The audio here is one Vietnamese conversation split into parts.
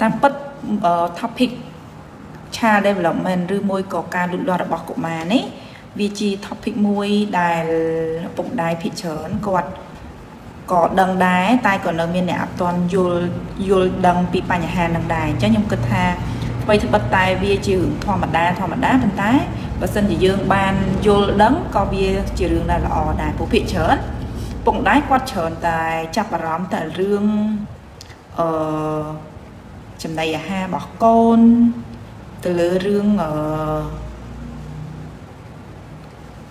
Tam bất topic child development ឬ មួយ ក៏ ការ លូតលាស់ របស់ កុមារ នេះ វា ជា topic មួយ ដែល ពុក ដែរ ភាគ ច្រើន គាត់ ក៏ ដឹង ដែរ តែ ក៏ នៅ មាន អ្នក អត់ ទាន់ យល់ ដឹង ពី បញ្ហា ហ្នឹង ដែរ អញ្ចឹង ខ្ញុំ គិត ថា អ្វី ទៅ បិទ តែ វា ជា រឿង ធម្មតា ប៉ុន្តែ បើ សិន ជា យើង បាន យល់ ដឹង ក៏ វា ជា រឿង ដែល ល្អ ដែរ ព្រោះ ភាគ ច្រើន ពុក ដែរ គាត់ ច្រើន តែ ចាប់ អារម្មណ៍ តែ រឿង ចំណី អាហារ របស់ កូន từ lương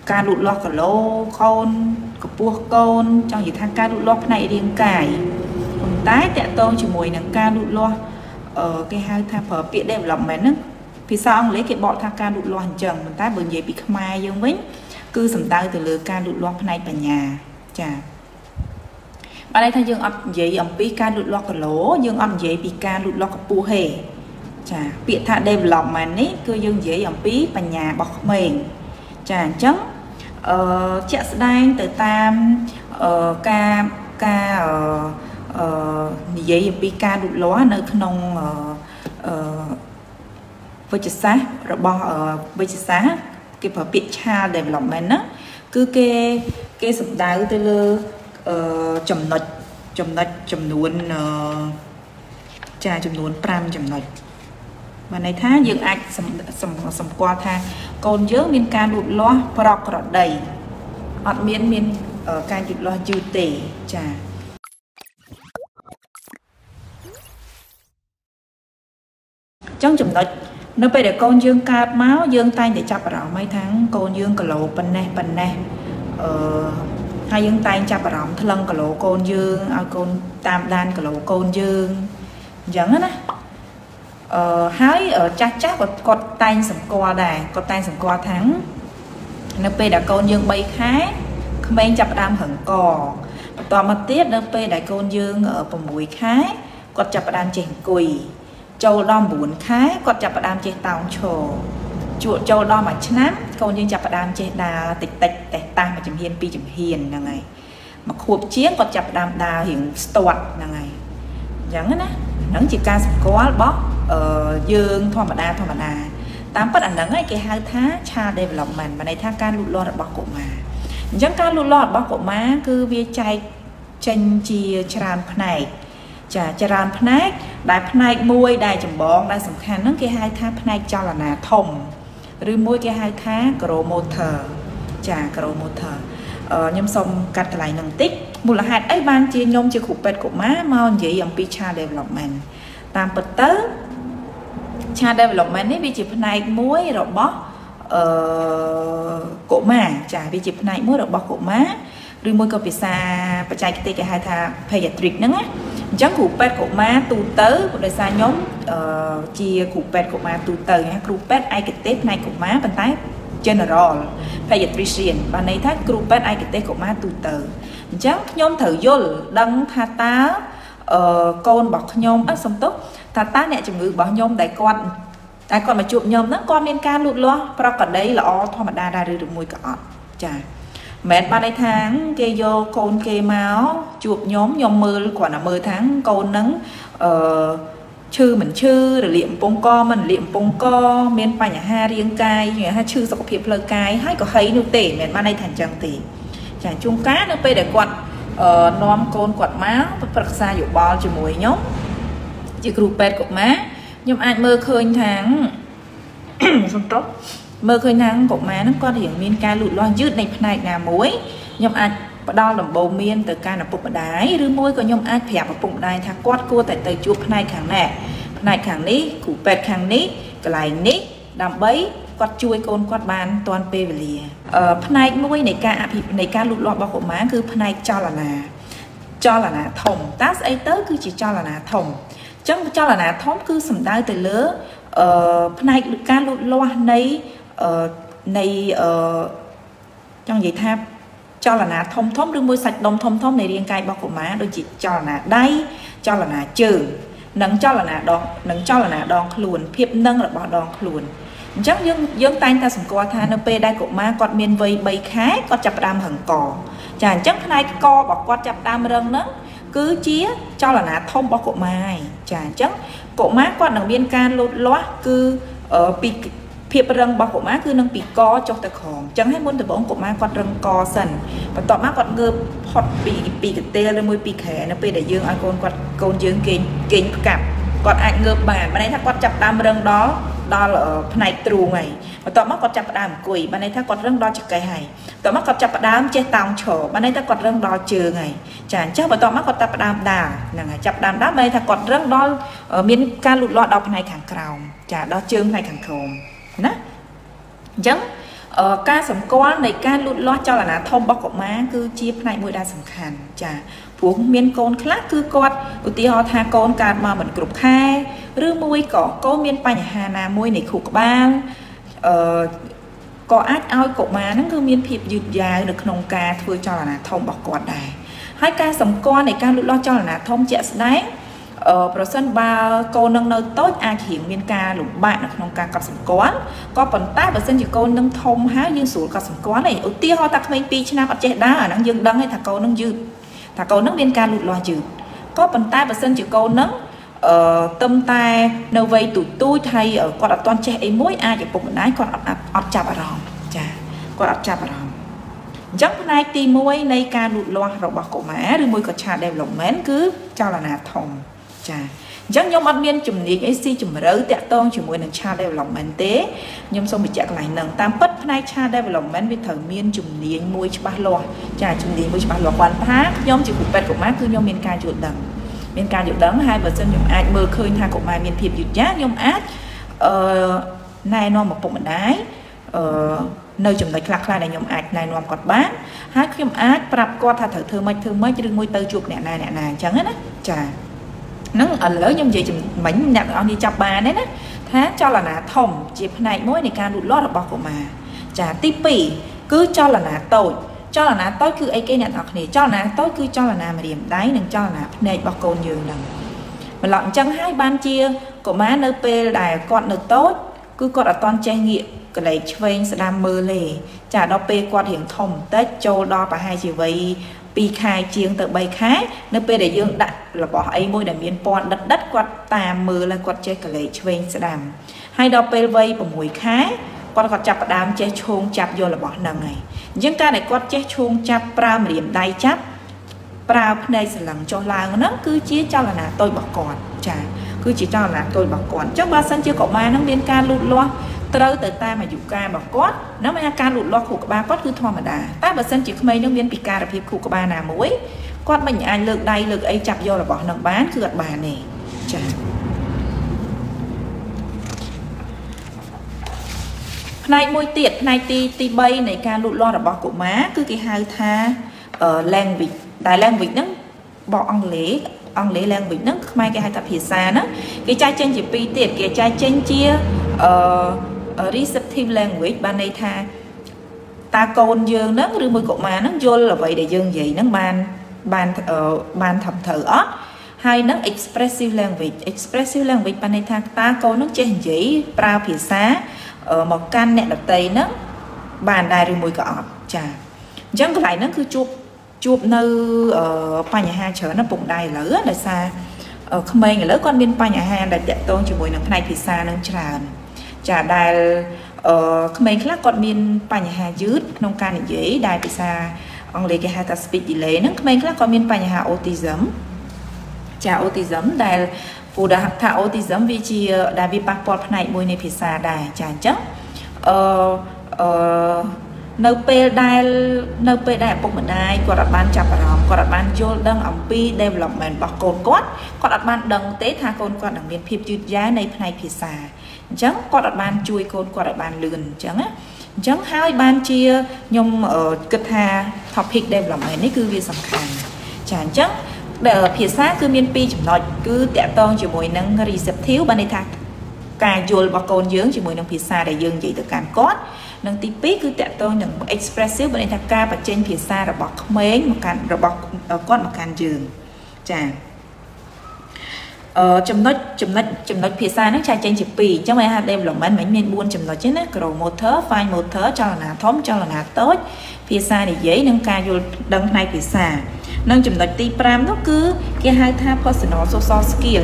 ca lụt lót cả lô con cả bua con trong những tháng ca lụt lót này riêng cải tái tẹt tôn chỉ mùi nắng ca lụt lót ở cái hai thang phở bịa đẹp lòng mẹ nước thì sao ông lấy cái bọn thang ca lụt lót hành trần mình tái bởi vậy bị mai dương vĩnh cư sầm tay từ lương ca lụt lót này tại nhà chà ở đây thay dương ấp vậy ông bị ca lụt lót cả lỗ dương ấp vậy bị ca lụt lót cả bua hề chà biệt thạ đêm lòng mà ní cứ dương dễ dòng phí và nhà bọc mềm chà chấm chợ đang từ tam ca dễ dòng phí ca đụt lóa nơi nông với chị xá rồi bỏ với chị xá cái phở biệt cha đêm lòng mà nó cứ kê kê sụp đá tư lơ chầm luôn chà chầm luôn pram chầm nọt mà này thá dương ảnh sầm qua tha còn nhớ miên ca lụt loa prọc rọt đầy ọt miên ở ca lụt loa dư tể trà trong chủng nói nó bây để con dương ca máu dương tay để chập rõ mấy tháng con dương cờ lộ bần nè hai dương tay chập rõ lân cờ lộ con dương con tam đan cờ lộ con dương dẫn á hái ở chắc và cột tay sầm co đài cột tay sầm co thắng np đã con dương bay khá không bên chập đam hận cò toàn mặt tiết np đại con dương ở vùng mũi khá cột chập đam chèn cùi châu đo muốn khá cột chập đam chèn tàu trồ chuột châu đo mà chán con dương chập đam chèn đà tịch tè ta mà chìm hiền pi chìm hiền là ngày mà cuộc chiến cột chập đam đà hiển stoat là ngày chẳng á nắng chỉ ca sầm co bó dương thỏa mà đà tám bất ảnh nắng ấy cái hai tháng cha đẹp lòng mình mà này tháng ca lụt lo bọc cổ mà những ca lụt lo bọc cổ má cứ bia chay chanh chia tràn này chả tràn này đại này môi đại chấm bóng đại sầm khăn nắng cái hai tháng này cho là nà thòng rồi môi cái hai tháng cờ một thờ chả cờ một thờ nhâm xong cắt lại nằng tích một là hạt ấy ban chia nhôm chia khục bẹt cổ má mau dễ dòng pizza đẹp lòng mình tam bật tớ cha development នេះ វាជា ផ្នែក មួយ របស់ កុមារ ចា វាជា ផ្នែក មួយ របស់ កុមារ ឬ មួយ ក៏ ភាសា បច្ចេកទេស គេ ហៅ ថា pediatric ហ្នឹង ណា អញ្ចឹង គ្រូ ពេទ្យ កុមារ ទូ ទៅ ដោយ សារ ខ្ញុំ ជា គ្រូ ពេទ្យ កុមារ ទូ ទៅ ណា គ្រូ ពេទ្យ ឯកទេស ផ្នែក កុមារ ប៉ុន្តែ general pediatrician បាន ន័យ ថា គ្រូ ពេទ្យ ឯកទេស កុមារ ទូ ទៅ អញ្ចឹង ខ្ញុំ ត្រូវ យល់ ដឹង ថា តើ កូន របស់ ខ្ញុំ អត់ សំ ទុក ta nè chừng ngữ bảo nhôm đại con mà chụp nhôm nó con nên ca lụt lo pro cả đấy là ó thôi mà đa ra được mùi cỏ chà mẹ ba đây tháng kê vô con kê máu chụp nhóm mơ quả là 10 tháng con nắng chư mình chư rồi liệm bông co miền ba nhà ha riêng cai nhà ha chư sọc phiệp lơ cai hay có hay nụ tể mẹ ba đây thành chẳng tể chả chung cá nó pe để quạt nom con quạt máu vật xa dụ bò cho mùi nhóm chị group pet của má nhưng ai mơ khơi tháng không tốt mơ khơi nắng của má nó có điểm miên ca lụt loan dứt này là muối nhưng ai đo làm bầu miên từ ca là bụng đái rư môi của nhom ai phẹp vào bụng đái thằng quát cua tại tay chuột này khẳng nè này khẳng ní cụ pet khẳng ní cái này ní đầm bấy quát chui con quát bàn toàn pê về lìa này muối này ca thì này ca lụt loạn bao của má cứ này cho là thòng tát ấy tới cứ chỉ cho là thòng chẳng cho là nà thóm cứ sầm đai từ lứa này ca lụt loa này trong vậy tham cho là nà thóm đừng mua sạch đồng thóm này riêng cay bao cổ má đôi chị cho là nà đây cho là nà trừ nâng cho là nà đòn luôn hiệp nâng là bỏ đòn luôn chắc dương tay ta sầm co tha nó pe đai cổ má quạt miên vây bay khá quạt chập đam hằng cò chả chắc này co bỏ quạt chập đam rừng nữa cứ chia cho là ná thông bọc cổ mai chả chắc cổ má còn ở biên can lột lót cứ ở bị phiệp răng bọc cổ má cứ nâng bị co cho ta khổng chẳng hết muốn từ bóng cổ má còn răng co sần và tọa má còn ngơ hoặc bị tê lên môi bị khẻ nó bị để dương ai con dương kính kính cặp còn ai ngơ bản mà này thắc quan chặt tam răng đó đó là này trù ngày mà tọa mắt còn chặt đàm quỷ ban nay thắc quan răng đó chặt cây hay tọa mắt còn chặt đám che tòng chở ban nay thắc quan răng đó trừ ngày chán chắc và tọa mắt còn chặt đàm đà là ngày chặt đàm đáp đây thắc quan răng đó miếng ca lụt lọt đọc này khẳng cầu chả đó chương này khẳng cầu nè giống ca sẩm quan này ca lụt lọt cho là thông bóc của má cứ chia này môi đa sẩm khàn chả uống miên con khác cứ con tí họ tha con cạt mà mình cục hai rư môi có cô miên bánh hà nà môi này khục ban có ách ao cậu mà nó cứ miên thiệp dịt dài được nồng ca thôi cho là thông bọc quạt đài hai ca sầm con này ca lo cho là thông chạy đấy ở sân ba cô nâng nơi tốt ai hiểm miên ca lục bạn được nồng ca cặp sầm quán có phần tác ở sân chỉ cô nâng thông há dương sủi cặp sầm quán này ưu tiên họ tạc mình pi china chạy đá ở nắng dương đăng hay thằng cô nâng dư thà câu nấng biên ca lụt loa dữ có bàn tay và sân chữ câu nấng tâm tay nâu vây tụi tôi thay ở con toàn che ấy mối ai để bụng nái con ọt chạp ở ròng chà con ọt chạp ở ròng giống nay tì mối nay ca lụt loa rồi bỏ cổ má rồi môi có trà đẹp lộng mến cứ cho là thòng chà giống nhóm ăn miên chùm niệm ấy si chùm rỡ tẹt tôn chùm môi nâng trà đẹp lộng mến tế nhưng xong bị chặt lại nâng tam bất nay trà đẹp lộng mến với thở miên chùm niệm môi cho ba loa chà chùm niệm môi cho ba loa quan thác nhóm chịu cục bẹt của má cứ nhóm miên ca chuột đằng miên ca chuột đắng hai vợ chồng nhóm ai mơ khơi hai cục mai miên thiệp chuột nhát nhóm át nay non một bụng mình đái nơi chùm này khạc là này nhóm ạt này non cọt bát hai nhóm át prap co tha thở thơ mây trên môi tơ chuột nè này chẳng hết á chà nó ở lớn nhưng vậy chừng mảnh nhặt ông đi chọc bà đấy đó tháng cho là nà thòng dịp này mối này ca lụt lót ở bọc của mà chả tí pỉ cứ cho là nà tối cứ ấy cái nhận học này cho là nà tối cứ cho là nà mà điểm đáy đừng cho là nà này bọc cồn giường đằng mà lọn chân hai ban chia của má nơi p đài con được tốt cứ con ở toàn trang nghiệm cái này chơi đam mơ lề chả đó p quan hiển thòng tết châu đo và hai chiều vậy bị khai chiêng tự bay khái nơi p để dương đặt là bỏ ấy môi để miên pon đất quạt tà mưa là quạt chơi cái này chơi sẽ đàm hai đó p vây và mùi khái con còn chạp đám che chuông chạp vô là bỏ nằm này những ca này con che chuông chạp pra mà điểm đai chắp pra này sẽ làm cho là nó cứ chia cho là tôi bỏ còn chả cứ chỉ cho là tôi bỏ còn chắc ba sân chưa có mai nó biến ca lụt loa tới tới ta mà dùng ca bỏ cốt nó mới ca lụt loa khổ ba cốt cứ thò mà đà ta và sân chỉ mấy nó biến bị ca là hiệp khổ của ba nào mũi con mình ai lực đây lực ấy chạp vô là bỏ nằm bán cứ gật bà này chả này môi tiệt này ti ti bay này ca lụt lo là bọ của má cứ cái hai tha ở làng vịt tại làng vịt nó bọ ăn lễ làng vịt nó mai cái hai tập hiện xa đó cái chai trên chỉ pi tiệt cái chai trên chia receptive language ban này tha ta côn dương nó đưa môi của má nó vô là vậy để dương gì nó ban thầm thử ớt hai nó expressive language ban này tha ta côn nó trên chỉ pra hiện xa ở một căn nẹt đặt tay nó bàn đài rồi mùi cỏ chả chẳng lại nó cứ chụp nơi pa nhà hai chở nó bụng đài lỡ là xa không may người lỡ con bên pa nhà hai đặt đẹp tôn chỉ mùi nắng này thì xa nâng tràn chả đài không may khác con bên pa nhà hai dứt nông ca này dễ đài thì xa ông lấy cái hai ta speed đi lấy nó không may khác con bên pa nhà hai autism chả autism đài phụ đã học thạo thì giống vì chị đã bị passport này môi này phía xa đài chán chắc nơi pe đài bụng mình đài có đặt ban chạp ở đó có đặt ban vô đăng ẩm pi đem lòng mình bọc cồn cốt có đặt ban đằng tế tha cồn còn đằng miền phim chữ giá này phía xa chẳng có đặt ban chui cồn có đặt ban lườn chẳng hai ban chia nhom ở cực hà topic đem lòng mình ấy cứ việc sẵn sàng chán chắc để phía xa cứ miên pi chụp nói cứ tẹt tôn chỉ mùi nâng rìsập thiếu ban đây thạc cà dùi bọc cồn dưỡng chỉ mùi nâng phía xa để dương vậy từ càn cốt nâng tí pí cứ tẹt tôn nâng expressive ban đây thạc ca và trên phía xa là bọc mấy một càn rồi bọc con một càn giường chà chấm nói phía xa nó chà trên chỉ pì trong hai đêm lỏng bánh bánh miên buôn chấm nói chứ nó cầu một thớ cho là thóm cho là tốt phía xa để dễ nâng ca dùi đằng này phía xa nâng chấm đặt ti pram nó cứ cái hai tha personal social skill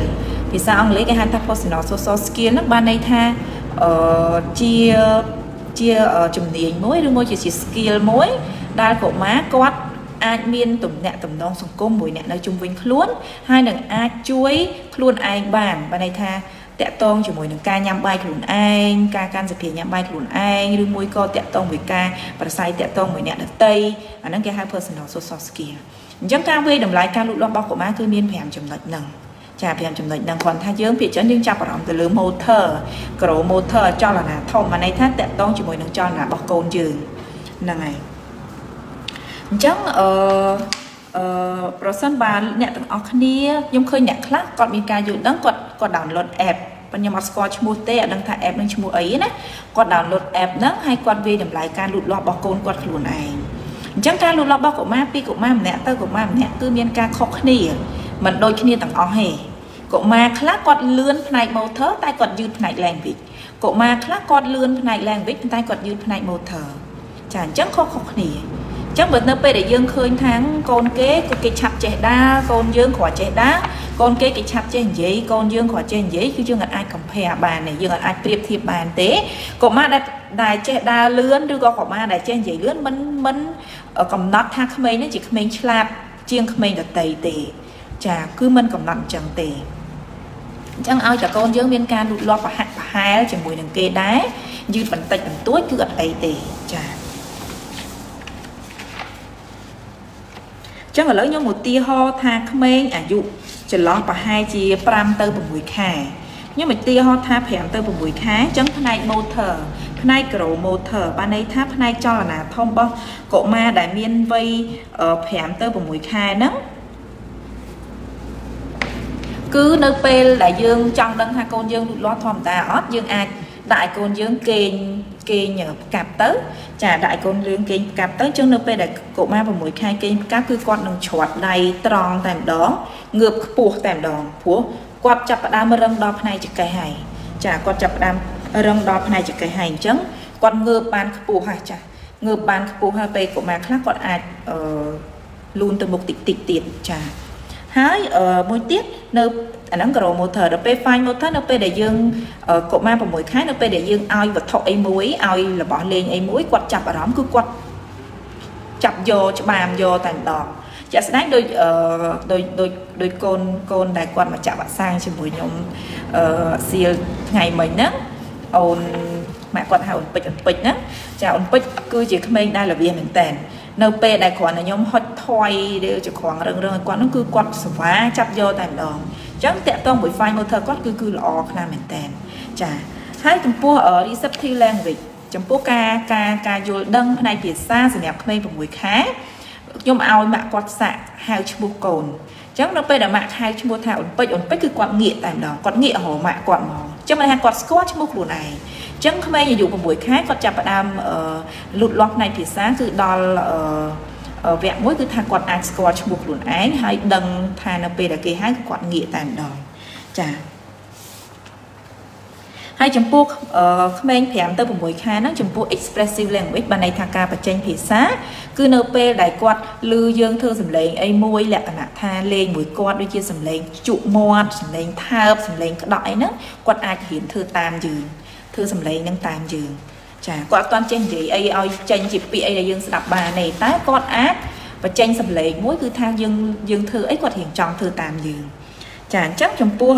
thì sao ông lấy cái hai tha personal social skill nó ban này tha chia chia chấm niềng mối đôi môi chỉ skill mối đa cổ má quát ai miên tụm nẹt tụm đong sòng côn mũi nẹt nơi chung vinh luôn hai đằng ai chuối luôn ai bàn ban này tha tẹt tông chỉ mùi ca nhâm bay lùn anh ca can giật nhâm bay lùn anh đưa môi co tẹt tông với ca và sai tẹt tông với nẹt tây anh đang cái hai personal social skill chẳng ca về đồng lái ca lụt lo bao của má cứ miên phèm chấm lệch nằng chà phèm chấm lệch nằng còn tha dướng bị chấn nhưng chà bảo từ lứa motor cổ motor cho là thòng mà này thắt tẹt tông chỉ mùi cho là bọc cồn dường nằng này chẳng person bà nẹt từng ở kia nhưng khơi nẹt khác còn miên ca dường đắng còn download app còn nhà score chmua tê đang thả app đang chmua ấy đấy còn download app đó hay còn về đầm lại ca lụt lo bọc cồn còn lùn này chẳng ca lụt lo bọc của ma pi của ma mẹ tơ của ma mẹ tư miên ca khó khăn mình đôi khi tặng ó hề của ma khác còn lươn này màu thớ tay còn dư này làng vịt của ma khác còn lươn này làng vịt tay còn dư này màu thở chẳng chẳng khó khó khăn chắc bữa nãy để dương khơi tháng con kế cái chặt trẻ đa con dương khỏi trẻ đá con kế cái chặt trên giấy con dương khỏi trên giấy chứ chưa ngặt ai cầm phe bàn này dương ngặt ai tiệp thì bàn tế cổ ma đại trẻ đa lươn đưa con cổ ma đại trên giấy lươn mấn mấn ở cầm nát thang khmei nó chỉ khmei chặt chiêng khmei đặt tẩy tề chả cứ mân cầm nặng chẳng tề chẳng ao chả con dương viên can lụt lo và hạt và hai chả mùi đằng kê đá như bẩn tạch bẩn túi cứ đặt tẩy tề chả chẳng là lấy nhau một tia ho tha khmeng à dụ chỉ lon và hai chia pram tơ bằng mũi khai nhưng mà tia ho tha phèm tơ bằng mũi khai chẳng này motor này cổ motor ban đây tháp này cho là thông bông cổ ma đại miên vây phèm tơ bằng mũi khai đó cứ nơi pel đại dương trong đơn hai con dương loa thòm ta ót dương ai đại con dương kê nhờ cạp tới chả đại con dương kê cạp tới chứ nơi bây đại cổ ma và mũi khai kê các cứ con đồng chọt đầy tròn tạm đó ngược buộc tạm đó của quạt chập đam râm đọp này chỉ cái hài chả quạt chập đam râm đọp này chỉ cái hành chấn quạt ngược bàn buộc hài chả ngược bàn buộc hai bề của ma khác còn ai luôn từ một tịch tiền chả hái mối tiết nơi anh đang cầu một thờ đập phai một thớt đập để dương cột ma và mũi khái đập để dương ao vật thọ ấy muối ao là bỏ lên ấy muối quật chập ở đó cứ quật chập vô cho bàm vô thành đỏ chả sáng đôi đôi con đại quật mà chả bạn sang trên buổi nhóm xìa ngày mình đó ồn mẹ quật hào ồn bịch đó chả ồn bịch cứ chỉ mình đây là bia mình tèn nấu pe đại quạt là nhóm hot thoi đều chỉ khoảng rừng quạt nó cứ quật xóa chập vô thành đỏ chẳng tẹt tông buổi phai một thợ cót cứ lọ là mình tèn chả hai chấm pua ở đi sắp thi lang vịt chấm pua ca vô đăng này việt xa rồi đẹp mây vào buổi khá nhôm ao mạ quạt xạ hai chấm pua cồn chẳng nó bây là mạ hai chấm pua thảo ổn bách cứ quạt nghĩa tại đó quạt nghĩa hổ mạ quạt mỏ chẳng là hai quạt squat chấm pua cồn này chẳng không ai dùng vào buổi khá quạt chạp đam lụt lọt này việt xa cứ đo vẹn mỗi thứ thang quạt ai squat buộc luôn ấy hay đằng thang là về là cái hai quạt nghĩa tàn đòn chả hai chấm buộc comment phèm tới một buổi khai nó chấm buộc expressive language ban này thang ca và tranh phía xá cứ nộp đại quạt lư dương thơ sầm lấy ấy môi lẹ nạ tha lên mũi quạt đôi chia sầm lấy trụ mòn sầm lấy tháp sầm lấy đói nữa quạt ai hiển thơ tam dường thơ sầm lấy năng tam dường chả có toàn tranh gì ai tranh chụp bị ai là dương đạp bà này tá con ác và tranh sầm lấy mỗi cứ thang dương thư ấy có hiện trong thư tạm dừng chả chắc trong pua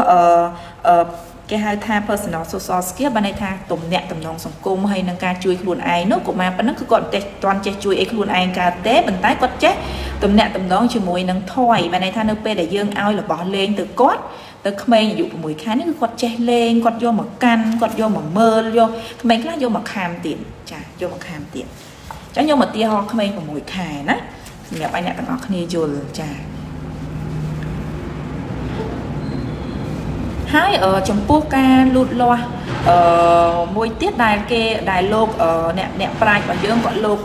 cái hai tha personal social skill ban này tha tụm nẹt tụm nòng sòng côn hay nâng ca chui luôn ai nó của ma nó cứ còn toàn che chui ấy luôn ai ca té bình tái có chết tụm nẹt tụm nòng chỉ mùi nâng thoi ban này tha nâng pe để dương ao là bỏ lên từ cốt tới khmei dụ mùi khá nó cứ quật che lên quật vô mà căn quật vô mà mơ vô khmei khác vô mà kham tiền chả vô mà kham tiền chả vô mà tia ho khmei của mùi khài đó nhập anh nè tặng ngọc khni vô chả hai ở trong pô ca lụt loa mùi tiết đài kê đài lộc nẹp prai và dương gọi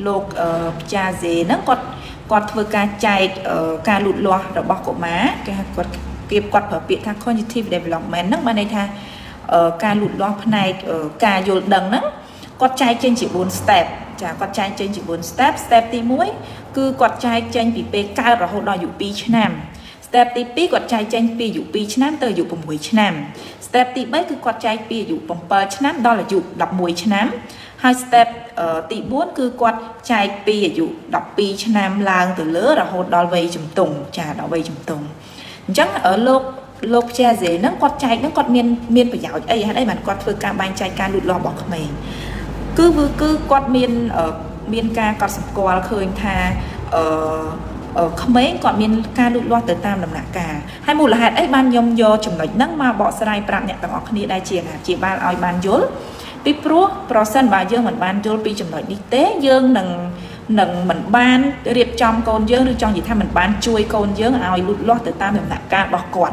lộc cha dế nó quật vừa ca chạy ca lụt loa rồi bọc cổ má cái quật kịp quạt ở biệt thang cognitive development nước ban này tha ca lụt loa này ca vô đằng đó quạt trái trên chỉ 4 step chả quạt chai trên chỉ 4 step. Step tí mũi cứ quạt chai trên bị pe cao rồi hột đòi dụ pi chạm. Step tí pi quạt chai trên pi dụ pi chạm tới dụ 6 chạm. Step tí bấy cứ quạt chai pi dụ 7 chạm đó là dụ 11 chạm. Hai step tí 4 cứ quạt chai pi dụ 12 chạm lang từ lứa rồi hột đòi vây chùm tùng chả đòi vây chùm tùng. Chắc ở lô lộc cha dễ nó quạt chai nó quạt miên phải giáo ấy hay đây mà quạt vừa cam bánh chai ca lụt lo bỏ mình cứ quạt miên ở miên ca quạt sập quạt khơi tha ở không mấy quạt miên ca lụt lo tới tam làm nạ cả hai mùa là hạt ấy ban nhom do chủng loại nấc mà bỏ sài bạc nhẹ tạm ở khni đại chiềng hạt chỉ ban oi ban dốt tiếp rú prosen và dương mình ban dốt pi chủng loại đi tế dương nâng mình ban riệp trong con dương được trong gì thay mình ban chui con dương oi lụt lo tới tam làm nạ cả bỏ quạt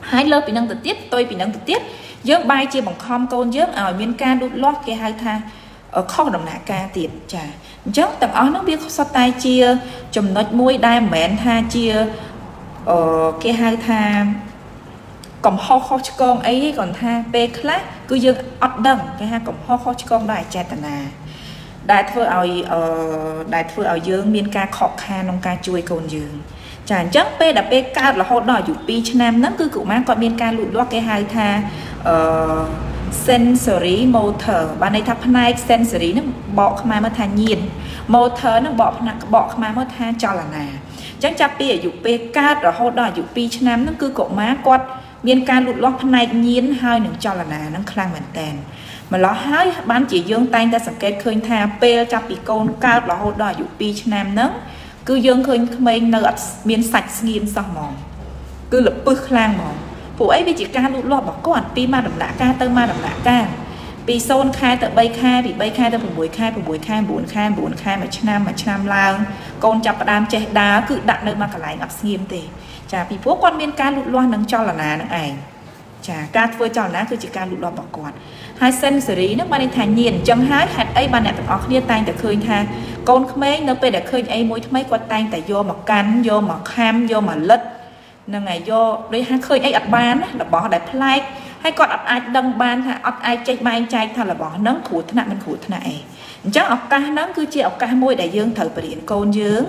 hai lớp bị năng tự tiết tôi bị năng tự tiết dớt bay chia bằng com côn dớt ở miền ca đút lót kia hai tha ở kho đồng nạ ca tiệt trà dớt tập áo nó biết so tay chia chùm nốt mũi đai mẹn tha chia ở kia hai tha còng ho kho cho con ấy còn tha pe khác cứ dớt ọt đằng cái hai còng ho kho cho con đại trà tần à đại thưa ở dương miền ca khọ kha nông ca chui côn dương chẳng chắc p là p cao là hỗ đòi dụ pi nam nó cứ cụ mang còn miên ca lụt loa cái hai tha sensory motor ban này thắp này sensory nó bỏ mà tha nhìn motor nó bỏ mà tha cho là nà chắc chắc p ở dụ p cao là hỗ đòi dụ pi nam nó cứ cụ má quạt miên ca lụt loa này nhìn hai nó cho là nà nó khang mình tèn mà nó hái bán chỉ dương tay ta sập kết khơi tha p chắc bị con cao là hỗ đòi dụ pi nam nó cứ dương khơi mình nợ miên sạch nghiêm sao mòn cứ lập bức lang mòn phụ ấy bị chỉ ca lụt lo bỏ cọt pi ma đầm lạ ca tơ ma đầm lạ ca pi son khai tơ bay khai bị bay khai tơ buổi khai 4 khai mà chăn lang con chập đam che đá cứ đặt nơi mà cả lại ngập nghiêm tề chả vì phố quan miên ca lụt lo nâng cho là nà nâng ảnh chả ca vừa cho ná cứ chỉ ca lụt lo bỏ cọt hai sensory nước ban thành nhiên chân hái hạt ấy ban này tụi họ kia tay để khơi tha con khmer nó bây để khơi ấy mối mấy con tay tại vô mà cắn vô mà kham vô mà lật nên ngày vô đấy hái khơi ấy ạt ban là bỏ để play hay còn ạt ai đâm ban hay ạt ai chạy ban chạy thà là bỏ nắng khủ thế này mình khủ thế này chắc ạt ca nắng cứ chia ạt ca môi đại dương thở bể điện côn dướng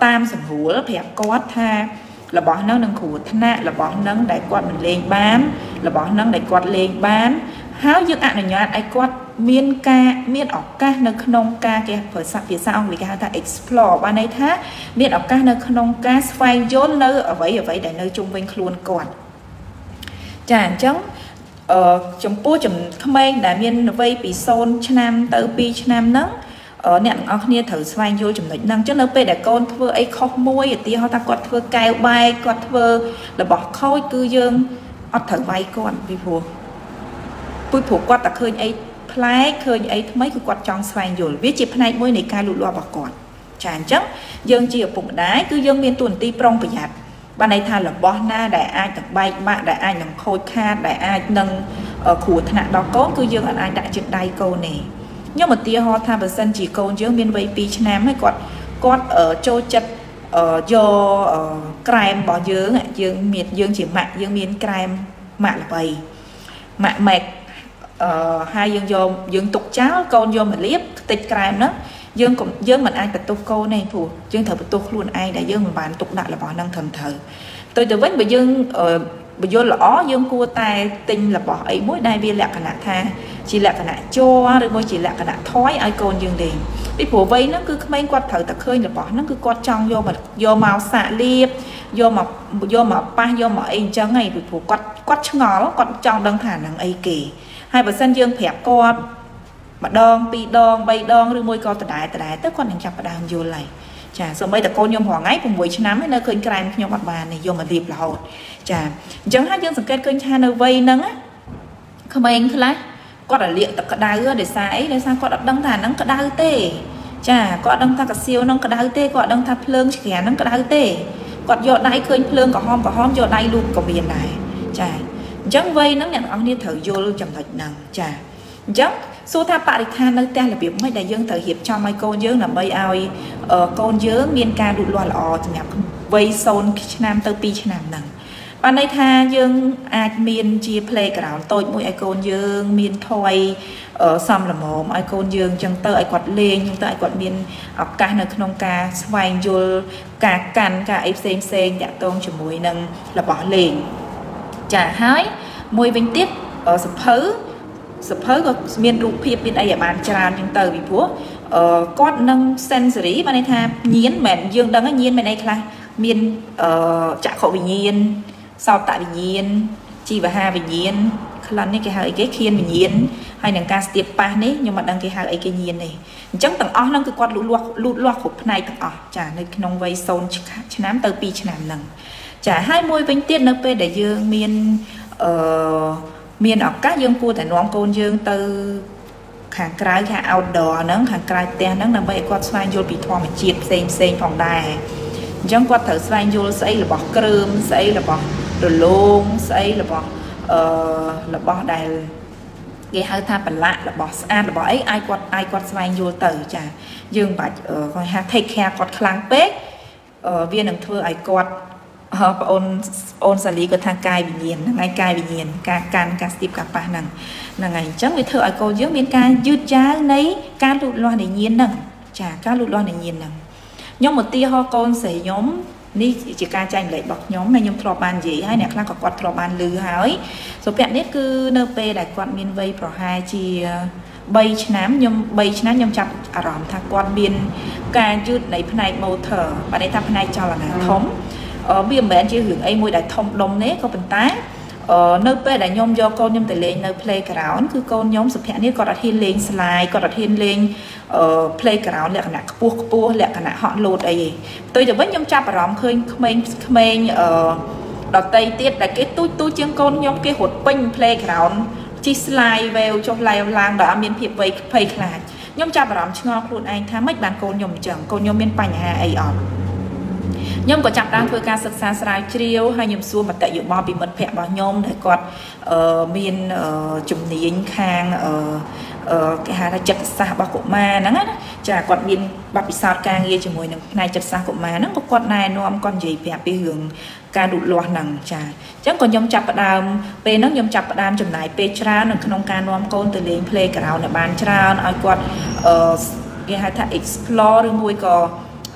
tam sầm hú là đẹp quát tha là bỏ nắng nâng khủ thế này là bỏ nắng đại quạt mình lên bán là bỏ nắng đại quạt lên bán háo dương ạ là nhọt ai quát miên ca miên ọc ca nâng nông ca kìa phải sắp phía sau vì cái ta explore ban ấy thá miên ọc ca nâng nông ca xoay dốt nơi ở vậy để nơi chung quanh luôn còn chàng chóng chấm po chấm comment đã miên vây bị son nam tới pi nam nấng ở nẹn ọc nia thử xoay dốt chấm nâng chứ nơi p để con thưa ấy khóc môi ở tia họ ta quạt thưa cao bay quạt thưa là bỏ khói cư dương ọt thử bay con vì phù vui phụ quạt ta khơi ấy play khơi ấy mấy cái quạt tròn xoay rồi viết chip này mỗi này ca lụt loa bạc cọt tràn chấm dân chỉ ở vùng đá cứ dân miền tuần ti prong phải nhạt ban này tha là bỏ na đại ai tập bay bạn đại ai nằm khôi kha đại ai nâng ở khu nạn đó có cứ dân anh ai đại chuyện đai câu này nhưng mà tia ho tha bờ sân chỉ câu dân miền vây pi nam hay quạt ở châu chật ở do crime bỏ dương miệt dương chỉ mạng dương miền crime mạng là vậy mạng mệt hai dương vô dương tục cháo con vô mình liếp tịch crime đó dương cũng dương mình ai tập tục cô này phù dương thờ tục luôn ai đại dương mình bạn tục đại là bỏ năng thần thờ tôi từ vấn bị dương vô lõ dương cua tay tinh là bỏ ấy mỗi đai viên lạ cả nạ tha chỉ là cả nạ cho rồi môi chỉ là cả nạ thói ai con dương đền cái phù vây nó cứ mấy quạt thờ tập khơi là bỏ nó cứ quạt trong vô mình vô màu xạ liếp vô mà pa vô mà in cho ngày bị phù quạt ngó quạt trong đơn thả năng ấy kỳ hai bờ sân dương phép con mà đong pi đong bay đong rồi môi con từ đại tới con hình chập đàn vô lại chả rồi bây giờ con nhôm hỏa ngay cùng buổi nắm ấy nơi khơi cài nhôm mặt bàn này vô mà điệp là hột chả chẳng hai dương sừng kết khơi cha nơi vây nắng á không anh cứ lái con đã luyện tập cả đá để xa ấy để sao con đã đăng thả nắng cả đá tê chả con đăng thả cả siêu nắng cả đá tê con đăng thả phơn khé nắng cả đá tê con dọn đáy khơi phơn cả hôm dọn đáy luôn cả biển này chả chẳng vây nó nhận ông đi thử vô luôn chậm thật nặng chả chẳng số tha bạ thì nơi ta là biểu mấy đại dương thử hiệp cho mấy cô dương là bay ai con dương miên ca đủ loa lò chẳng nhạc vây son nam tơ pi nam nặng Bạn đây tha dương ai miền chia playground tôi mũi icon dương miền thôi ở xong là một icon dương chẳng tới quạt lên nhưng tại quạt miền học ca nơi không ca xoay vô cả cành cả fcmc đã tôn cho mũi nâng là bỏ liền trả hái môi bên tiếp ở sập hớ của miền rụng phía bên đây ở bàn tràn nhưng tờ bị búa ở cốt nâng sensory bạn đây tha nhiên mẹn dương đang ở nhiên bên đây là miền trả khổ bình nhiên sau tại bình nhiên chi và ha bình nhiên lần này cái hai cái khiên bình nhiên hay là ca tiếp ba đấy nhưng mà đang cái hai cái nhiên này chẳng tầng o nó cứ quạt lụt loạt của này tầng o trả nơi nông vây sôn chán tờ pi chán nằm trả 20 bánh tiền nâng p để dương miền ở các dương cua tại nón côn dương từ hàng cái hạ outdoor nắng hàng cái ten nắng nằm bay quạt xoay vô bị thò mà chìm xem phòng đài trong quạt thở xoay vô xây là bỏ cơm xây là bỏ đồ lông xây là bỏ đài cái hơi tha bản lạ là bỏ ăn là bỏ ấy ai quạt xoay vô tử chả dương bạch ở coi ha thịt khe quạt kháng pet viên đường thưa ai quạt ôn xử lý của thang cai bình nhiên ngay cai bình nhiên ca can ca tiếp cả ba nằng là ngày chẳng với thợ ai cô dưỡng biến ca dư giá lấy ca lụt loan để nhiên nằng chả ca lụt loan để nhiên nằng nhóm một tia ho con sẽ nhóm đi chỉ ca tranh lại bọc nhóm này nhóm thọ bàn gì hay nè là có quạt thọ bàn lư hái số bạn nét cứ nơ p đại quạt miền vây pro hai chi bay chnám nhóm chặt à ròm thang quạt biên ca dư này bên này màu thở và đây ta bên này cho là thống ở miền bạn chỉ hưởng ai môi đại thông đông nét có bình tái ở nơi p đại nhóm do con nhóm tỷ lệ nơi playground cứ con nhóm sập hẹn nét còn đặt hiên lên slide còn đặt hiên lên ở playground là cả nãy cua là cả nãy họ lột ấy tôi được vẫn nhóm cha bảo rắm khơi comment ở đợt tây tiết là cái túi chương con nhóm kia hột pin playground chỉ slide vào cho live lang đó miền phía vậy play là nhóm cha bảo rắm ngọc luôn anh tha mấy bạn con nhóm trưởng con nhóm miền bành hà ấy ở nhóm có chạm đang với ca sực xa sài triều hay nhóm xua mà tại dự bò bị mất phẹ bỏ nhóm để còn miền chủng ní anh khang cái hà là chật xa bọc của ma nắng á chả còn miền bọc bị sao càng nghe chỉ mùi này chật xa của ma nó có con này nó om con gì phẹ bị hưởng ca đủ loạt nằng chả chẳng còn nhóm chặt đàm về nó nhóm chặt đàm chủng này petra nó không ca nó om con từ lên play cả nào là bàn trao ai còn cái hà thà explore mùi cò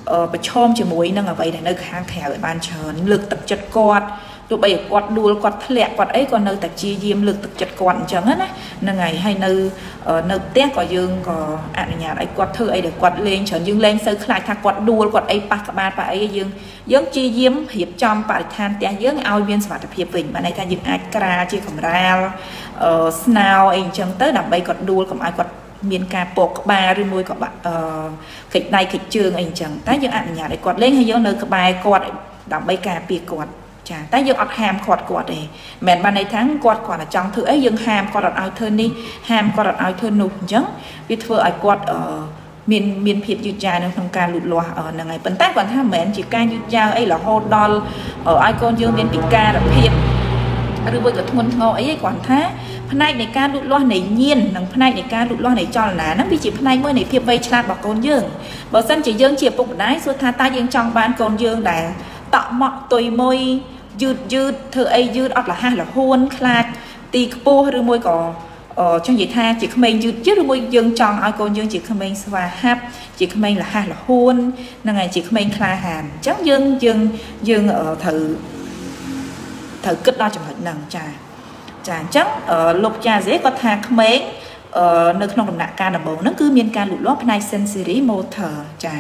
bà chôm chỉ muối nâng ở vậy này nơi kháng khẻ với bàn chờn lực tập chất quạt tụi bây quạt đua quạt lẹ quạt ấy còn nơi tập chi diêm lực tập chất quạt chẳng hết á nâng ngày hay nơi nơi tét có dương có ăn nhà ấy quạt thưa ấy để quạt lên chờn dương lên sơ lại thang quạt đua quạt ấy bạc ba và ấy dương chi diêm hiệp trong và than té dương ao viên sọt tập hiệp bình bạn này than dương ai cà chi cầm ra snow ấy chẳng tới đập bây quạt đua cầm ai quạt miền ca bọc ba rồi môi có bạn kịch này kịch trường anh chẳng tái dương ảnh nhà để quạt lên hay do nơi các bài quạt đọc bay cà pìa quạt chả tái dương ọt hàm quạt để mẹn ban này tháng quạt là trong thứ ấy dương hàm quạt đọt ao thơn đi hàm quạt đọt ao thơn nụt chẳng vì thưa ai quạt ở miền phiệt dư trà nên không ca lụt loa ở là ngày bận tác còn tham mẹn chỉ ca dư trà ấy là hô đòn ở icon dương miền bị ca là phiệt rồi bây giờ thôn ngõ ấy còn thá hôm nay này ca lụt loa này nhiên nắng hôm nay này ca lụt loa này cho là nó bị chỉ hôm nay mới này thiệp vây chặt bảo con dương bảo dân chỉ dương chỉ phục đái suốt tha ta dương trong ban con dương đã tạo mọ tùy môi dư thưa ấy dư ọt là hai là hôn khát tì po rồi môi cỏ trong gì tha chỉ không mình dư chứ rồi môi dương tròn ai con dương chỉ không mình và hấp chỉ không mình là hai là hôn là ngày chỉ không mình khla hàm chắc dương ở thử kết đo trong hình nặng trà chả chắc ở lục trà dễ có thang mấy nơi không đồng nặng ca là bầu nó cứ miên ca lụt lót này sensory motor trà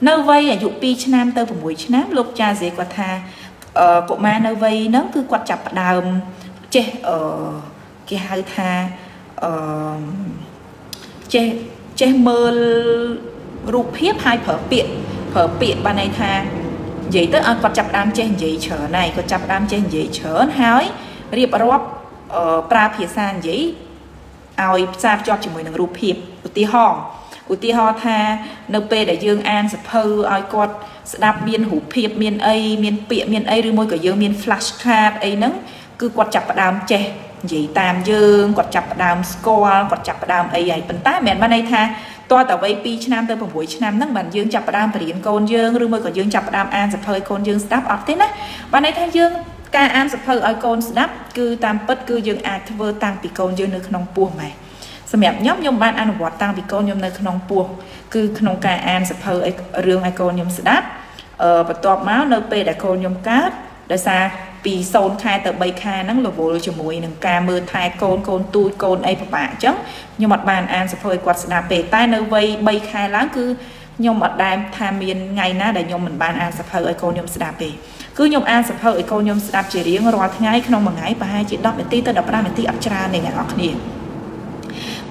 nâu vây là dụ pi nam tơ và mũi nam lục trà dễ có tha cụ ma nâu vây nó cứ quạt chập đào che ở cái hai tha che mơ rụp hiếp hai phở biện ban này tha dễ tới quạt chập đám trên dễ chở này có chập đám trên dễ chở hói riệp rộp pra phía sàn dĩ ai xa cho chỉ mùi nâng rụp hiệp ủ tí hò tha nâu pê đại dương an sập hư ai quạt đạp miên hủ hiệp miên ấy rưu môi của dương miên flashcard ấy nâng cứ quạt chập đám chè dĩ tam dương quạt chập đám score quạt chập đám ấy bần tá mẹn ban này tha toa tàu vây pi nam tới buổi nam nâng bản dương chập đám và điện con dương rưu môi của dương chập đám an sập hơi con dương stop off thế này ban này tha dương Cả am sắp hơi ở con đắp cứ tam bất cứ dương ạt vơ tăng bị con dương nơi khăn buồn mày xem mẹ nhóc nhom ban ăn vọt tăng bị con nhom nơi khăn buồn cứ khăn cả am sắp hơi riêng ai con nhom đắp và tọp máu nơi pe đại con nhom cát đại xa vì sồn khai tờ bay khai nắng lụa vội cho mũi nâng ca mưa thai con tui con ấy bà chấm nhưng mặt bàn an sắp hơi quạt đạp về tai nơi vây bay khai lá cứ nhom mặt đam tham miên ngày na để nhom mình bàn an sắp hơi con nhom đạp về cứ nhom an sắp hơi con nhom đạp chỉ riêng rồi ngay không bằng ngay và hai chị đọc để ti tới đọc ra để ti ấp trà này ngọc nè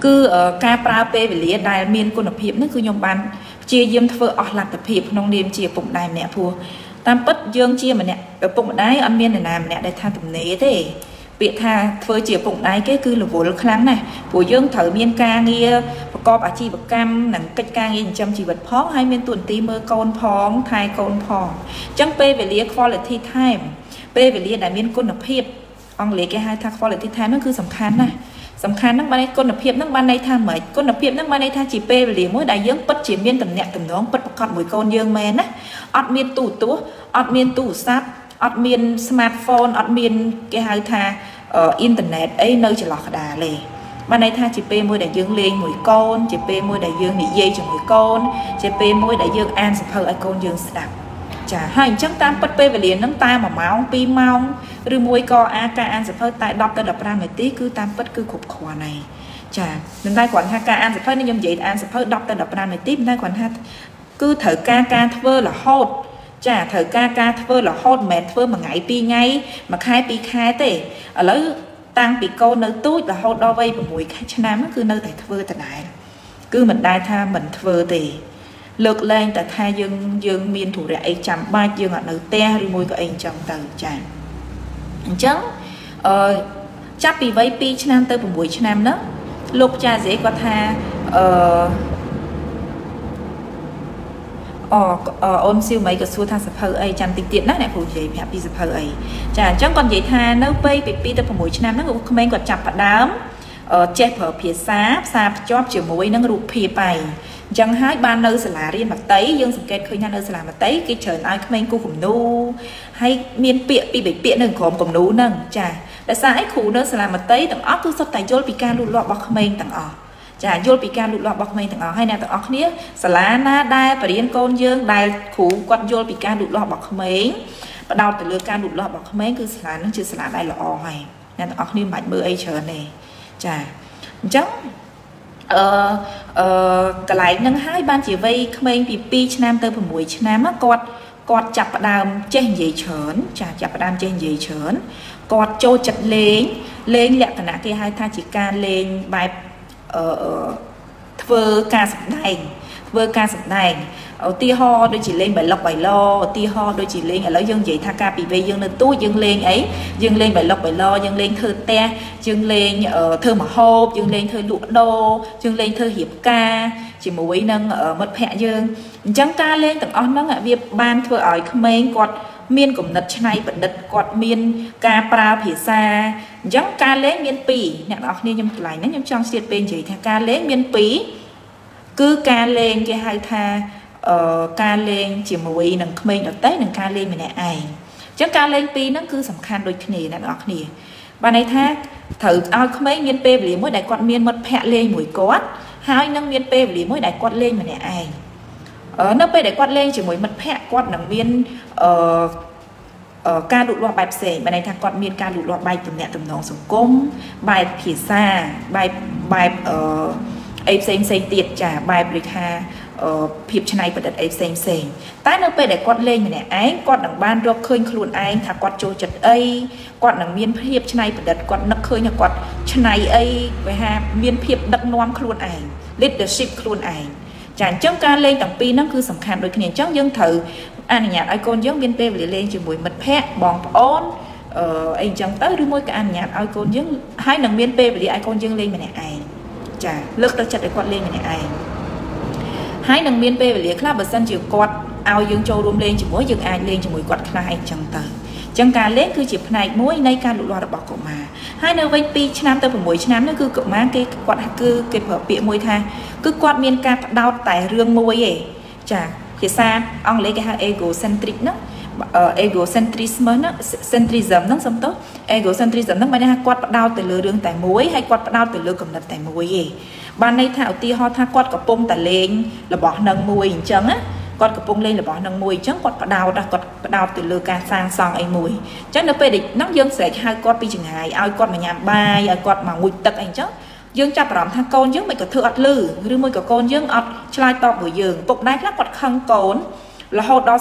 cứ ca pra pe về lía đài miên con đập hiệp nó cứ nhom bàn chia diêm thưa ở lạc tập hiệp nông đêm chia phụng đài mẹ phù tam bất dương chia mà nè ở bụng đáy âm miên này làm nè để tha tụm nế thế bị tha phơi chia bụng đáy cái cứ là vô lực lắm này của dương thở miên ca nghe có bà chi bậc cam nặng cách ca nghe trăm chỉ vật phóng hay miên tuần ti mơ con phóng thai con phò chẳng p về lía quality time p về lía đại miên côn lập hiệp ông lấy cái hai thang quality time nó cứ sầm khán này sầm khán nước ban này côn lập hiệp nước ban này tha mấy côn lập hiệp nước ban này tha chỉ p về lía mỗi đại dương bất chỉ miên tầm nhẹ tầm nón bất bậc con mỗi con dương men á ọt miên tủ tú ọt miên tủ sáp ọt miên smartphone ọt miên cái hai tha internet ấy nơi chỉ lọt đà lề ban này tha chị p môi đại dương lên mũi con chị p môi đại dương nị dây cho mũi con chị p môi đại dương an sập hơi con dương sạch chả hai trăm tám p về liền nắng ta mà máu pi máu rồi mũi co a ca an sập hơi tại đọc ta đọc ra mấy tí cứ tam bất cứ khục khò này chả nên tay quản ha ca an sập hơi nên nhầm vậy an sập hơi đọc ta đọc ra mấy tí nên tay quản ha cứ thở ca ca thơ là hot chả thở ca ca thơ là hot mệt thơ mà ngại pi ngay mà khai pi khai tệ ở lấy tăng bị cô nơi túi là hôn đo vây và mũi khách cho nam cứ nơi tại thơ tại đại cứ mình đai tha mình thơ thì lượt lên tại tha dương miên thủ rẻ chạm ba dương ở nơi te rồi môi của anh trong tờ chàng chấn chắc vì vây pi cho nam tới và mũi cho nam đó lúc cha dễ có tha ôn siêu mấy cái xua tha sập hơi ấy chẳng tiện tiện đó này phụ gì mẹ bị sập hơi ấy chả chẳng còn vậy tha nấu bay bị tập mũi chân nam nó cũng không còn chặt và đám che phở phía sáp sáp chóp chiều mũi nó rụp phía bày chẳng hai ban nơi sẽ là riêng mặt tấy dương sập kết khơi nhà nơi sẽ là mặt tấy cái trời ai không anh cô cũng nu hay miên bịa bị bệnh bịa đừng khom cũng nu nâng chả đã xa ấy khu nơi sẽ là mặt tấy đằng óc cứ sập tài chốt bị can lụt lọ bọc không anh đằng ỏ chả vô bị can lụt lọ bọc mày thằng ở hay nào thằng ở kia xả lá na đai và điên côn dương đai khủ quạt vô bị can lụt lọ bọc mày bắt đầu từ lừa can lụt lọ bọc mày cứ xả nó chưa xả đai lọ này nè thằng ở kia mạnh mưa ấy chờ này chả chắc cái lại nâng hai ban chỉ vây mày bị pi nam tới phần mũi nam á quạt chập đàm trên dây chớn chả chập đàm trên dây chớn quạt trôi chật lên lẹ thằng nãy kia hai tha chỉ can lên bài thơ ca sập này ti ho đôi chỉ lên bài lo ti ho đôi chỉ lên ở lấy dương vậy tha ca bị về dương lên túi dương lên ấy dương lên bài lo dương lên thơ te dương lên thơ mà hô dương lên thơ lụa đô dương lên thơ hiệp ca chỉ mũi nâng ở mật phẹ dương chẳng ca lên tầng on nó ngạ việc ban thơ ở comment quạt miên cũng nật này bật nật quạt miên ca pra phía xa giống ca lễ miên pì nè đó nên nhầm lại nó nhầm trong siết bên chỉ theo ca lễ miên pì cứ ca lên cái hai tha ca lên chỉ một ý đằng mình đợt tết đằng ca lên mình nè ai chẳng ca lên pì nó cứ sầm khăn đôi khi nè đó nè bà này tha thử ao không mấy miên pê vì mỗi đại quạt miên mất hẹ lên mũi cốt hai năng miên pê vì mỗi đại quạt lên mình nè ai nó về để quát lên chỉ mới mật hẹ quát đảng viên ca đụ loa bài sẻ bài này thằng quạt miên ca đụ loa bài tầm nhẹ tầm nó sống cung bài phía xa bài ấy xem tiệt trả bài lịch hà phiệp trên này bật đặt ấy xem tái nó về để quát lên này ấy quạt đảng ban đo khơi luôn anh thằng quạt trôi chật ấy quạt đảng miên phiệp trên này bật đặt quạt nấc khơi nhà quạt trên này ấy với hà miên phiệp đắc noam luôn ảnh leadership luôn ảnh chẳng chống ca lên tầng pi nó cứ sầm khăn đôi khi này chống dân thử anh nhạc icon giống bên pe lên chịu mùi mật phép bòn ôn anh chẳng tới đứa môi cả anh nhạc icon giống hai lần bên pe vì icon dương lên mình này ai chả lực ta chặt để quạt lên mình này ai hai lần bên pe vì club bờ sân chịu quạt ao dương châu rôm lên chỉ mỗi dương ai lên chỉ mùi quạt khai anh chẳng tới chẳng ca lên cứ chịu này mỗi nay ca lụa loa đập bọc cổ mà hai nơi bên pi nam tới phần mũi nam nó cứ cậu má cái quạt cứ kịp hợp bịa môi tha cứ quạt miên ca đau tại rương môi ấy chả phía xa ông lấy cái ego centric nó egocentrism ហ្នឹងសុំទោស egocentrism ហ្នឹងបានន័យថាគាត់ផ្ដោតទៅលើរឿងតែមួយហើយគាត់ផ្ដោតទៅលើកំណត់តែមួយឯងបានន័យថាឧទាហរណ៍ថាគាត់កំពុងតែលេងរបស់ហ្នឹងមួយអញ្ចឹងណា គាត់កំពុងលេងរបស់ហ្នឹងមួយអញ្ចឹងគាត់ផ្ដោតទៅលើការសាងសង់អីមួយអញ្ចឹងនៅពេលដែលយើងស្រែកហៅគាត់ពីចង្ហាយឲ្យគាត់មកញ៉ាំបាយឲ្យគាត់មកងុយទឹកអីអញ្ចឹង dương chặt rắm thằng con dương mày có thừa ắt lử rư mày có con dương ắt chai to của dương bục đai khác quật khăng con là hột đó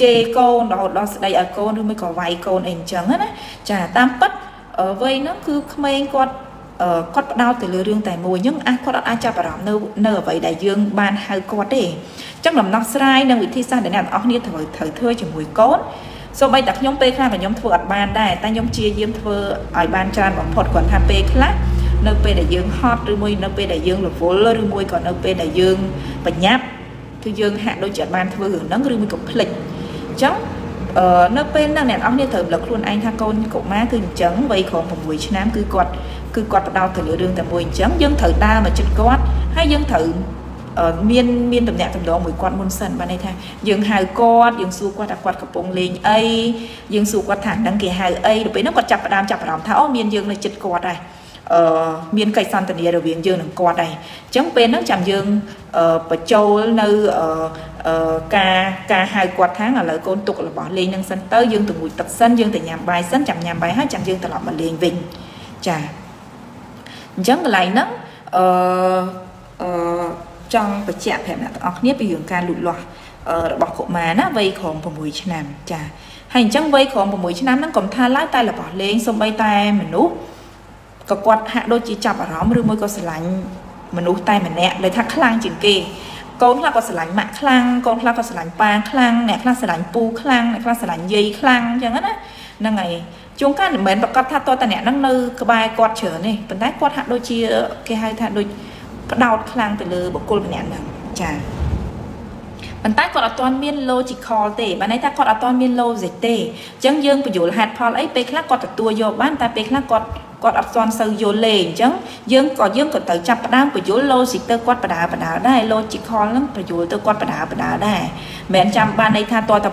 chê con là hột đó đây ở con rư mày có vài con ảnh trắng hết á chả tam bất ở vây nó cứ mấy con con đau từ lưỡi riêng tại mùi nhưng ai con ai chặt rắm nơ nở vậy đại dương ban hai con để chắc làm nóc sai đang bị thi sang để làm óc như thời thưa chỉ mùi con so bay đặt nhóm pe khác và nhóm thừa ban đây ta nhóm chia diêm thừa ở ban tràn bằng phật còn tham pe khác នៅពេលដែលយើងហត់ឬមួយនៅពេលដែលយើងល្វល់ឬមួយក៏នៅពេលដែលយើងបញ្ញាប់គឺយើងហាក់ដូចជាបានធ្វើរឿងហ្នឹងឬមួយក៏ភ្លេចអញ្ចឹងអឺនៅពេលហ្នឹងអ្នកនរអស់គ្នាត្រូវលើខ្លួនឯងថាកូនកុមារគឺអញ្ចឹងវ័យក្រុម 6 ឆ្នាំគឺគាត់ប្រដាល់ទៅលើរឿងតែមួយអញ្ចឹងយើងត្រូវដើរមកចិត្តគាត់ហើយយើងហៅគាត់យើងសួរគាត់ថាគាត់កំពុងលេងអីយើងសួរគាត់ថាហ្នឹងគេហៅអីដល់ពេលហ្នឹងគាត់ចាប់ផ្ដើមចាប់អារម្មណ៍ថាអូមានយើងនៅចិត្តគាត់ហើយ មានកិច្ចសន្ទនារវាងយើងនិងគាត់ហើយអញ្ចឹងពេលហ្នឹងចាំយើងបញ្ជាក់ប្រាប់ថាអស់គ្នាពីរឿងការលូតលាស់របស់កុមារណាវ័យក្រុម 6 ឆ្នាំចាហើយអញ្ចឹងវ័យក្រុម 6 ឆ្នាំហ្នឹង ក៏គាត់ហាក់ដូចជាចាប់អារម្មណ៍ឬមួយក៏ស្រឡាញ់មនុស្សតែម្នាក់ដែលថាខ្លាំងជាងគេកូនខ្លះក៏ស្រឡាញ់ម៉ាក់ខ្លាំងកូនខ្លះក៏ស្រឡាញ់ប៉ាខ្លាំងអ្នកខ្លះស្រឡាញ់ពូខ្លាំងអ្នកខ្លះស្រឡាញ់យាយខ្លាំងអញ្ចឹងណាហ្នឹងហើយជួនកាលមិនមែនប្រកាសថាតើតអ្នកហ្នឹងនៅក្បែរគាត់ច្រើនទេប៉ុន្តែគាត់ហាក់ដូចជាគេហៅថាដូចបដោតខ្លាំងទៅលើបុគ្គលម្នាក់ហ្នឹងចាប៉ុន្តែគាត់អត់ទាន់មានលោជីខលទេបើន័យថាគាត់អត់ទាន់សូវយល់ទេអញ្ចឹងយើងក៏ទៅចាប់ផ្ដើម បញ្យល់ឡូជីកទៅគាត់បដាបដាដែរ logical ហ្នឹងបញ្យល់ទៅគាត់បដាបដាដែរ មិន ចាំ បាន ន័យ ថា តើ 6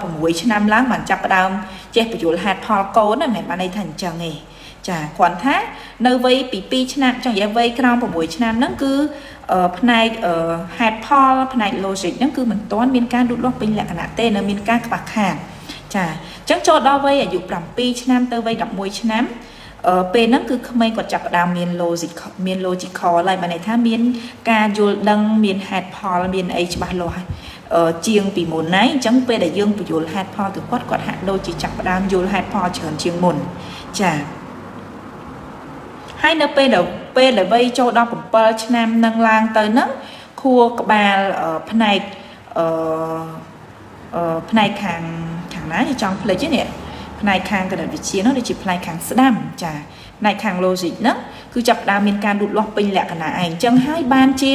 ឆ្នាំ ឡើង បាន ចាប់ ផ្ដើម ចេះ បញ្យល់ ហេតុ ផល កូន ហ្នឹង មិន បាន ន័យ ថា អញ្ចឹង ទេ ចា គាត់ ថា នៅ វ័យ ពី 2 ឆ្នាំ ចង់ និយាយ វ័យ ក្រោម 6 ឆ្នាំ ហ្នឹង គឺ ផ្នែក ហេតុ ផល ផ្នែក logic ហ្នឹង គឺ មិន ទាន់ មាន ការ លូតលាស់ ពេញ លក្ខណៈ ទេ នៅ មាន ការ ខ្វះ ខាត ចា អញ្ចឹង ចូល ដល់ វ័យ អាយុ 7 ឆ្នាំ ទៅ វ័យ 11 ឆ្នាំ ពេលហ្នឹងគឺក្មេងគាត់ចាប់ផ្ដើមមានlogic ផ្នែកខាងកណ្ដាលវិទ្យានោះដូចជាផ្នែកខាងស្ដាំចាផ្នែកខាង logic ហ្នឹងគឺចាប់ផ្ដើមមានការលូតលាស់ពេញលក្ខណៈឯងចឹងហើយបានជា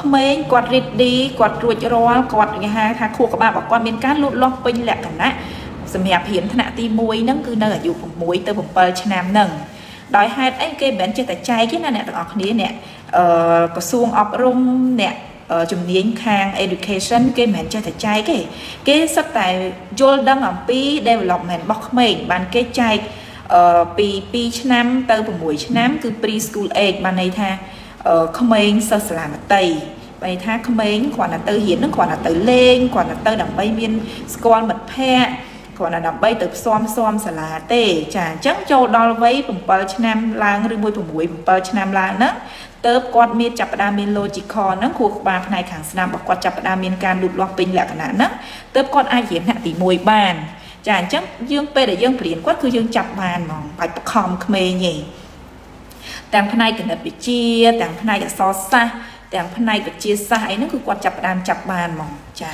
ក្មេងគាត់ ready គាត់រួចរាល់គាត់និយាយថាខួរក្បាលរបស់គាត់មានការលូតលាស់ពេញលក្ខណៈសម្រាប់រៀនថ្នាក់ទី 1 ហ្នឹងគឺនៅអាយុ 6 ទៅ 7 ឆ្នាំហ្នឹងដោយហេតុអីគេមិនចេះតែចែកទេណាអ្នកទាំងអស់គ្នាអ្នកក្រសួងអប់រំអ្នក ជំនាញខាង education គេមិនចេះតែចែកទេគេសិតតែយល់ដឹងអំពី development របស់ក្មេងបានគេចែកពី 2 ឆ្នាំ ទៅ 6 ឆ្នាំ គឺ pre school age បានន័យថាក្មេងសិស្សសាលាមត្តេយបានន័យថាក្មេងគ្រាន់តែទៅរៀននឹងគ្រាន់តែទៅលេងគ្រាន់តែទៅដើម្បីមានស្គាល់មិត្តភ័ក្តិគ្រាន់តែដើម្បីទៅផ្សំសាលាទេចាអញ្ចឹងចូលដល់វ័យ 7 ឆ្នាំ ឡើង ឬ 1 6 7 ឆ្នាំ ឡើង ហ្នឹង តើគាត់មានចាប់ផ្ដើមមាន logical ហ្នឹងខួរក្បាលផ្នែកខាងស្ដាំរបស់គាត់ចាប់ផ្ដើមមានការលូតលាស់ពេញលក្ខណៈហ្នឹងទើបគាត់អាចរៀនថ្នាក់ទី 1 បានចាអញ្ចឹងយើងពេលដែលយើងព្រៀនគាត់គឺយើងចាប់បានហ្មងបាច់បខំក្មេងទេទាំងផ្នែកគណិតវិទ្យាទាំងផ្នែកអក្សរសាស្ត្រទាំងផ្នែកវិទ្យាសាស្ត្រអីហ្នឹងគឺគាត់ចាប់ផ្ដើមចាប់បានហ្មងចា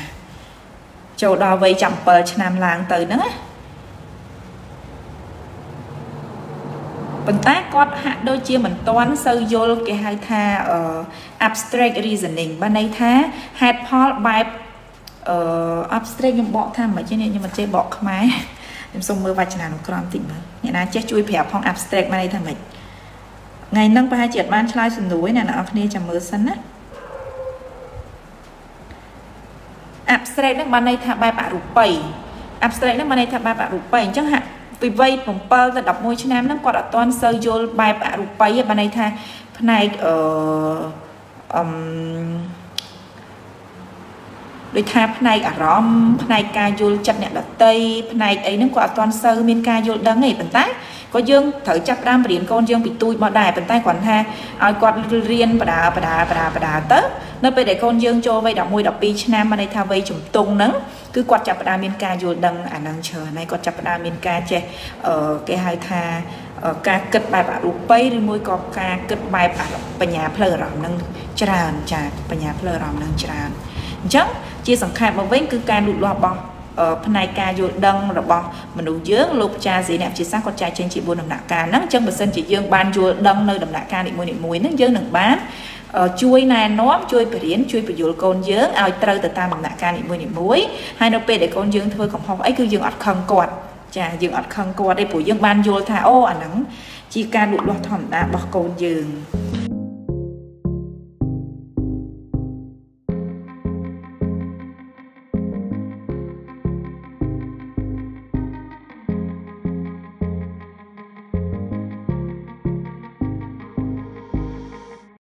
ចូលដល់វ័យ 7 ឆ្នាំឡើងទៅហ្នឹងណា ប៉ុន្តែគាត់ហាក់ដូចជាមិនទាន់សូវយល់គេហៅថា abstract reasoning បានន័យថាហេតុផលបែប abstract ខ្ញុំបកថាមិនចេះបកខ្មែរ ខ្ញុំសូមមើលវចនានុក្រមតិចមើល អ្នកណាចេះជួយប្រាប់ផង abstract បានន័យថាម៉េច ថ្ងៃហ្នឹងប្រហែលជាអត់បានឆ្លើយសំណួរណាអ្នកនរអគ្នាចាំមើលសិនណា abstract ហ្នឹងបានន័យថាបែបអរូបី អរូបី ហ្នឹងគឺ មាន ន័យ ថា abstract nó mà này tháp bạc rụp bảy chẳng hạn vì vậy phòng pơ là đọc môi cho nam nó còn là toàn sơ vô bài bạc rụp bảy này thà này ở đối tháp này ở rom này ca vô chặt nhẹ là tây này ấy nó còn toàn sơ bên ca vô đắng này bẩn tái có dương thử chặt đam điện con dương bị tui bỏ đài bẩn tay quản ha ai còn riêng và đá tớ nó về để con dương cho vay đọc môi đọc pi nam mà này thao vây chủng tung nắng cứ quạt chặt đam bên ca vô đắng à năng chờ này quạt chặt đam bên ca che ở cái hai tha ca cất bài bạc lục bay đi môi có ca cất bài bạc bà nhà phơi ròng nâng tràn trà bà nhà phơi ròng nâng tràn chắc chia sẵn khai bằng vết cứ ca lụt loa bò ở phần này ca vô đăng rồi bò mình đủ dưỡng lục cha gì nẹp chia xác con trai trên chị buôn đồng nạ ca nắng chân bờ sân chị dương ban vô đăng nơi đồng nạ ca định mua định muối nắng dương đừng bán chui này nó chui phải đến chui phải vô con dưỡng ai trâu từ ta bằng nạ ca định mua định muối hai nó về để con dương thôi không học ấy cứ dương ọt khăn cọt chà dương ọt khăn cọt đây buổi dương ban vô thả ô à nắng chỉ ca lụt loa thỏm đã bỏ con dương